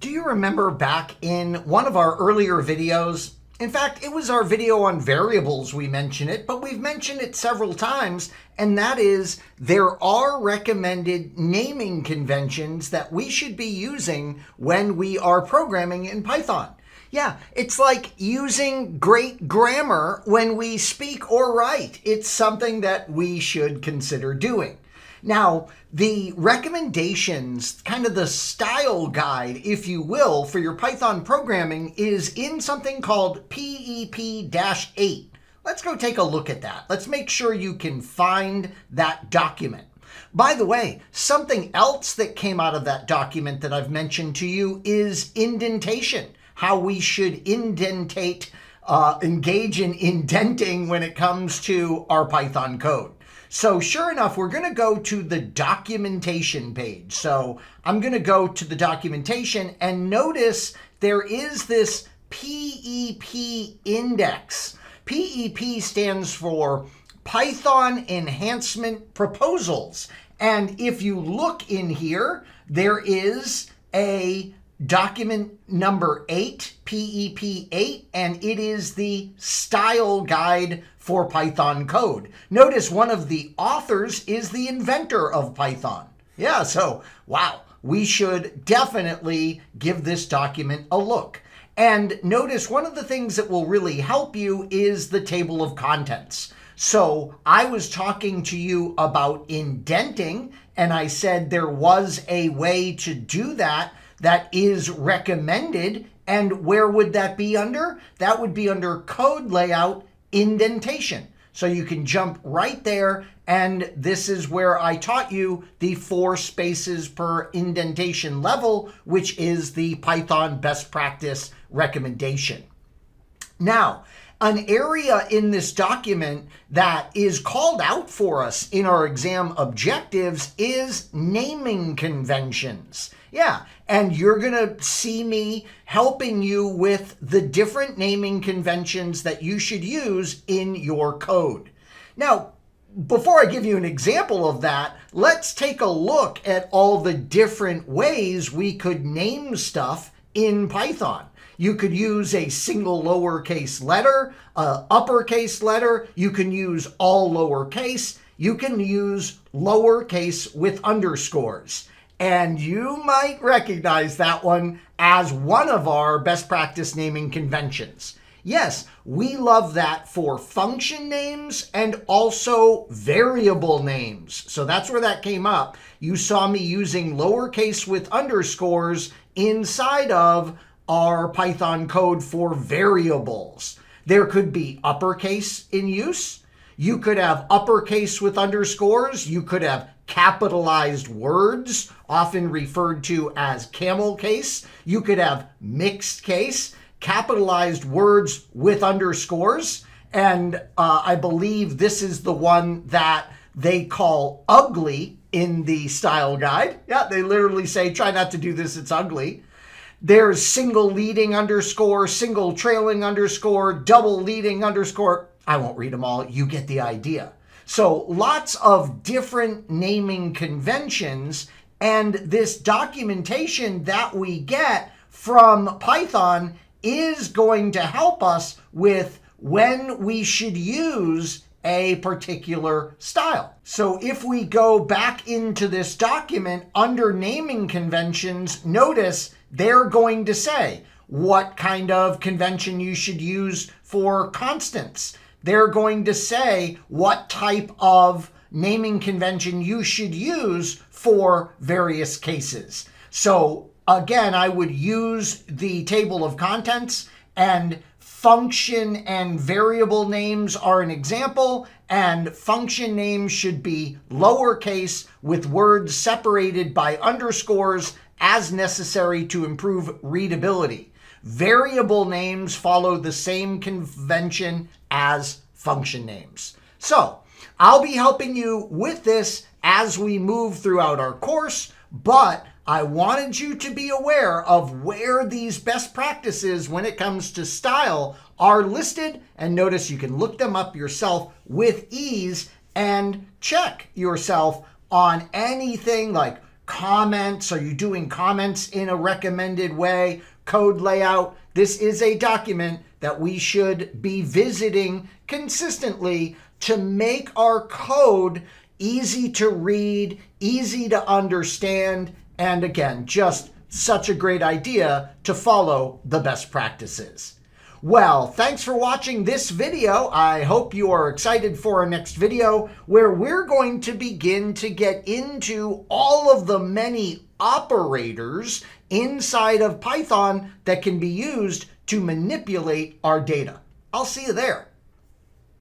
Do you remember back in one of our earlier videos? In fact, it was our video on variables we mentioned it, but we've mentioned it several times, and that is there are recommended naming conventions that we should be using when we are programming in Python. Yeah, it's like using great grammar when we speak or write. It's something that we should consider doing. Now, the recommendations, kind of the style guide, if you will, for your Python programming is in something called PEP-8. Let's go take a look at that. Let's make sure you can find that document. By the way, something else that came out of that document that I've mentioned to you is indentation, how we should engage in indenting when it comes to our Python code. So sure enough, we're going to go to the documentation page. So I'm going to go to the documentation and notice there is this PEP index. PEP stands for Python Enhancement Proposals. And if you look in here, there is a document number 8, PEP-8, and it is the style guide for Python code. Notice one of the authors is the inventor of Python. Yeah, so wow, we should definitely give this document a look. And notice one of the things that will really help you is the table of contents. So I was talking to you about indenting, and I said there was a way to do that that is recommended, and where would that be under? That would be under code layout indentation. So you can jump right there, and this is where I taught you the 4 spaces per indentation level, which is the Python best practice recommendation. Now, an area in this document that is called out for us in our exam objectives is naming conventions. Yeah, and you're going to see me helping you with the different naming conventions that you should use in your code. Now, before I give you an example of that, let's take a look at all the different ways we could name stuff in Python. You could use a single lowercase letter, an uppercase letter. You can use all lowercase. You can use lowercase with underscores. And you might recognize that one as one of our best practice naming conventions. Yes, we love that for function names and also variable names. So that's where that came up. You saw me using lowercase with underscores inside of our Python code for variables. There could be uppercase in use. You could have uppercase with underscores. You could have capitalized words, often referred to as camel case. You could have mixed case, capitalized words with underscores. And I believe this is the one that they call ugly in the style guide. Yeah, they literally say, try not to do this, it's ugly. There's single leading underscore, single trailing underscore, double leading underscore. I won't read them all. You get the idea. So lots of different naming conventions, and this documentation that we get from Python is going to help us with when we should use a particular style. So if we go back into this document under naming conventions, notice they're going to say what kind of convention you should use for constants. They're going to say what type of naming convention you should use for various cases. So again, I would use the table of contents, and function and variable names are an example, and function names should be lowercase with words separated by underscores as necessary to improve readability. Variable names follow the same convention as function names. So I'll be helping you with this as we move throughout our course, but I wanted you to be aware of where these best practices when it comes to style are listed, and notice you can look them up yourself with ease and check yourself on anything like comments? Are you doing comments in a recommended way? Code layout. This is a document that we should be visiting consistently to make our code easy to read, easy to understand, and again, just such a great idea to follow the best practices. Well, thanks for watching this video. I hope you are excited for our next video where we're going to begin to get into all of the many operators inside of Python that can be used to manipulate our data. I'll see you there.